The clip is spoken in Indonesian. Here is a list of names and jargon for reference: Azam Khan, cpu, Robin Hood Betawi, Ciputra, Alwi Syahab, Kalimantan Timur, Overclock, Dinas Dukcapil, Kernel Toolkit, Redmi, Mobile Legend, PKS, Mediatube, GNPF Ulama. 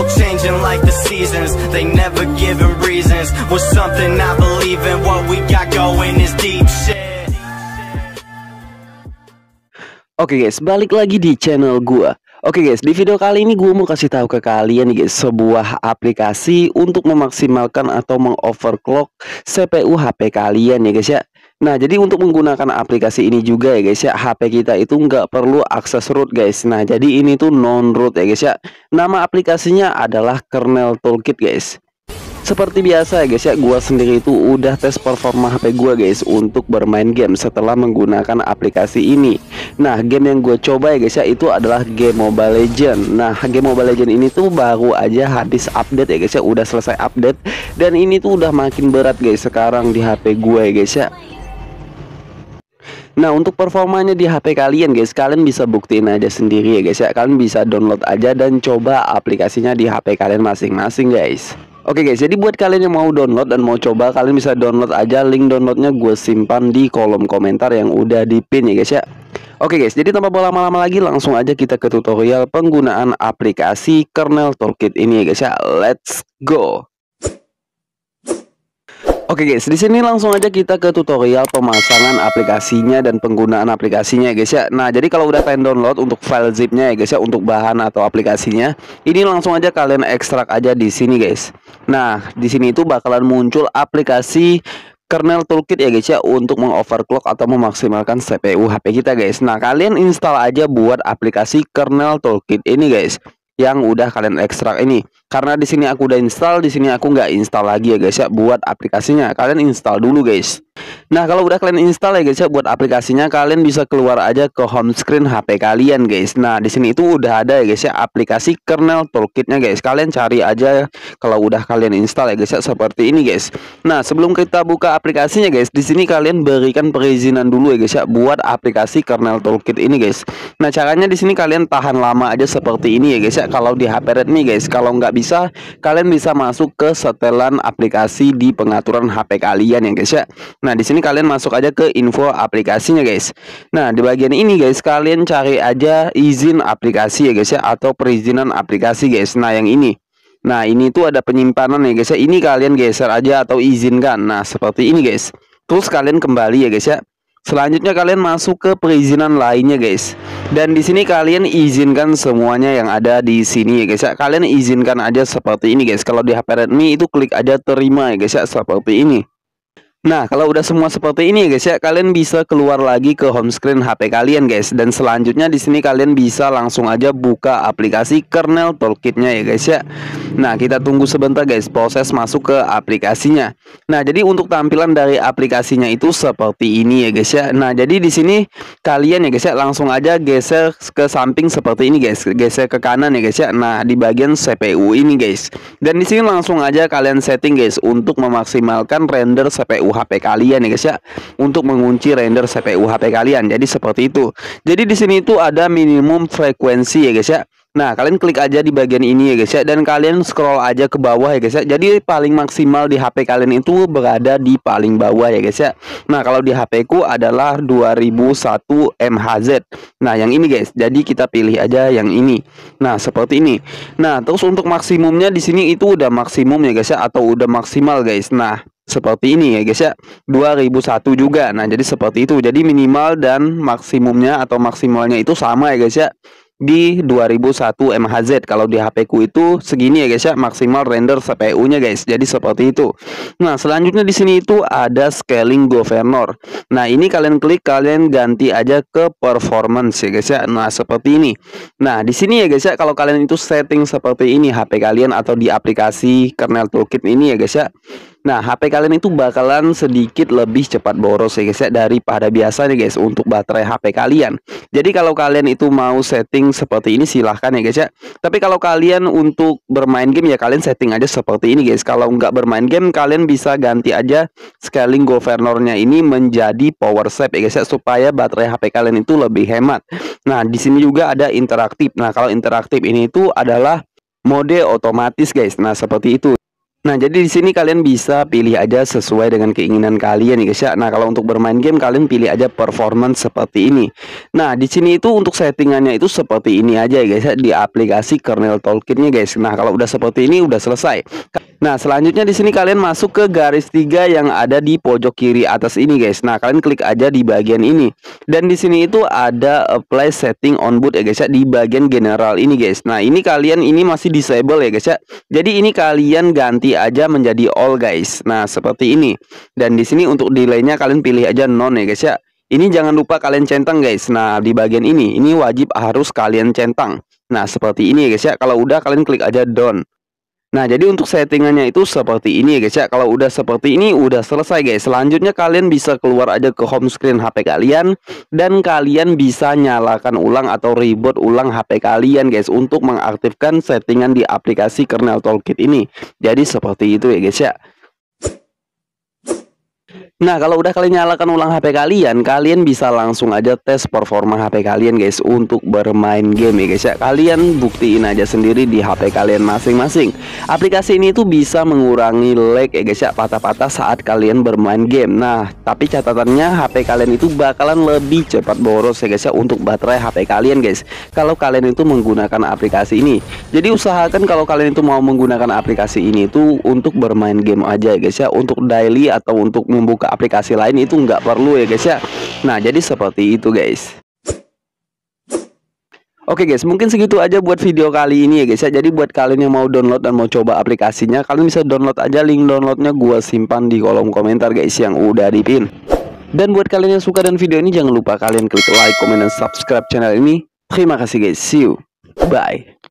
people changing like the seasons. They never giving reasons. With something I believe in, what we got going is deep shit. Oke guys, balik lagi di channel gua. Oke guys, di video kali ini gue mau kasih tahu ke kalian nih guys, sebuah aplikasi untuk memaksimalkan atau mengoverclock CPU HP kalian ya guys ya. Nah, jadi untuk menggunakan aplikasi ini juga ya guys ya, HP kita itu nggak perlu akses root guys. Nah, jadi ini tuh non root ya guys ya. Nama aplikasinya adalah Kernel Toolkit guys. Seperti biasa ya guys ya, gua sendiri itu udah tes performa HP gua guys untuk bermain game setelah menggunakan aplikasi ini. Nah, game yang gue coba ya guys ya itu adalah game Mobile Legend. Nah, game Mobile Legend ini tuh baru aja habis update ya guys ya, udah selesai update dan ini tuh udah makin berat guys sekarang di HP gue ya guys ya. Nah, untuk performanya di HP kalian guys, kalian bisa buktiin aja sendiri ya guys ya. Kalian bisa download aja dan coba aplikasinya di HP kalian masing-masing guys. Oke guys, jadi buat kalian yang mau download dan mau coba, kalian bisa download aja, link downloadnya gue simpan di kolom komentar yang udah di pin ya guys ya. Oke guys, jadi tanpa berlama-lama lagi langsung aja kita ke tutorial penggunaan aplikasi Kernel Toolkit ini ya guys ya. Let's go. Oke guys, di sini langsung aja kita ke tutorial pemasangan aplikasinya dan penggunaan aplikasinya ya guys ya. Nah, jadi kalau udah kalian download untuk file zipnya ya guys ya, untuk bahan atau aplikasinya, ini langsung aja kalian ekstrak aja di sini guys. Nah, di sini itu bakalan muncul aplikasi Kernel Toolkit ya guys ya, untuk mengoverclock atau memaksimalkan CPU HP kita guys. Nah, kalian install aja buat aplikasi Kernel Toolkit ini guys, yang udah kalian ekstrak ini. Karena di sini aku udah install, di sini aku nggak install lagi ya guys ya buat aplikasinya. Kalian install dulu guys. Nah, kalau udah kalian install ya guys ya buat aplikasinya, kalian bisa keluar aja ke home screen HP kalian guys. Nah, di sini itu udah ada ya guys ya aplikasi Kernel Toolkitnya guys. Kalian cari aja kalau udah kalian install ya guys ya, seperti ini guys. Nah, sebelum kita buka aplikasinya guys, di sini kalian berikan perizinan dulu ya guys ya buat aplikasi Kernel Toolkit ini guys. Nah, caranya di sini kalian tahan lama aja seperti ini ya guys ya. Kalau di HP Redmi guys, kalau nggak bisa, kalian bisa masuk ke setelan aplikasi di pengaturan HP kalian ya guys ya. Nah, di sini kalian masuk aja ke info aplikasinya guys. Nah, di bagian ini guys, kalian cari aja izin aplikasi ya guys ya, atau perizinan aplikasi guys. Nah, yang ini. Nah, ini tuh ada penyimpanan ya guys ya. Ini kalian geser aja atau izinkan. Nah, seperti ini guys. Terus kalian kembali ya guys ya. Selanjutnya kalian masuk ke perizinan lainnya guys. Dan di sini kalian izinkan semuanya yang ada di sini ya guys ya. Kalian izinkan aja seperti ini guys. Kalau di HP Redmi itu klik aja terima ya guys ya, seperti ini. Nah, kalau udah semua seperti ini ya guys ya, kalian bisa keluar lagi ke home screen HP kalian guys. Dan selanjutnya di sini kalian bisa langsung aja buka aplikasi Kernel Toolkitnya ya guys ya. Nah, kita tunggu sebentar guys proses masuk ke aplikasinya. Nah, jadi untuk tampilan dari aplikasinya itu seperti ini ya guys ya. Nah, jadi di sini kalian ya guys ya langsung aja geser ke samping seperti ini guys, geser ke kanan ya guys ya. Nah, di bagian CPU ini guys. Dan di sini langsung aja kalian setting guys untuk memaksimalkan render CPU HP kalian ya guys ya, untuk mengunci render CPU HP kalian. Jadi seperti itu. Jadi di sini itu ada minimum frekuensi ya guys ya. Nah, kalian klik aja di bagian ini ya guys ya, dan kalian scroll aja ke bawah ya guys ya. Jadi paling maksimal di HP kalian itu berada di paling bawah ya guys ya. Nah, kalau di HP ku adalah 2001 MHz. Nah, yang ini guys. Jadi kita pilih aja yang ini. Nah, seperti ini. Nah, terus untuk maksimumnya di sini itu udah maksimum ya guys ya, atau udah maksimal guys. Nah, seperti ini ya guys ya, 2001 juga. Nah, jadi seperti itu. Jadi minimal dan maksimumnya atau maksimalnya itu sama ya guys ya, di 2001 MHz. Kalau di HP ku itu segini ya guys ya, maksimal render CPU-nya guys. Jadi seperti itu. Nah, selanjutnya di sini itu ada scaling governor. Nah, ini kalian klik, kalian ganti aja ke performance ya guys ya. Nah, seperti ini. Nah, di sini ya guys ya, kalau kalian itu setting seperti ini HP kalian atau di aplikasi Kernel Toolkit ini ya guys ya. Nah, HP kalian itu bakalan sedikit lebih cepat boros ya guys ya, daripada biasanya guys untuk baterai HP kalian. Jadi kalau kalian itu mau setting seperti ini silahkan ya guys ya. Tapi kalau kalian untuk bermain game ya kalian setting aja seperti ini guys. Kalau nggak bermain game kalian bisa ganti aja scaling governornya ini menjadi power save ya guys ya, supaya baterai HP kalian itu lebih hemat. Nah, di sini juga ada interaktif. Nah, kalau interaktif ini itu adalah mode otomatis guys. Nah, seperti itu. Nah, jadi di sini kalian bisa pilih aja sesuai dengan keinginan kalian nih guys ya. Nah, kalau untuk bermain game kalian pilih aja performance seperti ini. Nah, di sini itu untuk settingannya itu seperti ini aja ya guys ya, di aplikasi Kernel Toolkit-nya guys. Nah, kalau udah seperti ini udah selesai. Nah, selanjutnya di sini kalian masuk ke garis 3 yang ada di pojok kiri atas ini guys. Nah, kalian klik aja di bagian ini. Dan di sini itu ada apply setting on boot ya guys ya, di bagian general ini guys. Nah, ini kalian ini masih disable ya guys ya. Jadi ini kalian ganti aja menjadi all guys. Nah, seperti ini. Dan di sini untuk delay-nya kalian pilih aja none ya guys ya. Ini jangan lupa kalian centang guys. Nah, di bagian ini wajib harus kalian centang. Nah, seperti ini ya guys ya. Kalau udah kalian klik aja done. Nah, jadi untuk settingannya itu seperti ini ya guys ya. Kalau udah seperti ini udah selesai guys. Selanjutnya kalian bisa keluar aja ke home screen HP kalian, dan kalian bisa nyalakan ulang atau reboot ulang HP kalian guys, untuk mengaktifkan settingan di aplikasi Kernel Toolkit ini. Jadi seperti itu ya guys ya. Nah, kalau udah kalian nyalakan ulang HP kalian, kalian bisa langsung aja tes performa HP kalian guys untuk bermain game ya guys ya. Kalian buktiin aja sendiri di HP kalian masing-masing. Aplikasi ini tuh bisa mengurangi lag ya guys ya, patah-patah saat kalian bermain game. Nah, tapi catatannya HP kalian itu bakalan lebih cepat boros ya guys ya untuk baterai HP kalian guys, kalau kalian itu menggunakan aplikasi ini. Jadi usahakan kalau kalian itu mau menggunakan aplikasi ini itu untuk bermain game aja ya guys ya. Untuk daily atau untuk membuka aplikasi lain itu nggak perlu ya guys ya. Nah, jadi seperti itu guys. Oke guys, mungkin segitu aja buat video kali ini ya guys ya. Jadi buat kalian yang mau download dan mau coba aplikasinya, kalian bisa download aja, link downloadnya gua simpan di kolom komentar guys yang udah dipin. Dan buat kalian yang suka dengan video ini, jangan lupa kalian klik like, comment, dan subscribe channel ini. Terima kasih guys, see you, bye.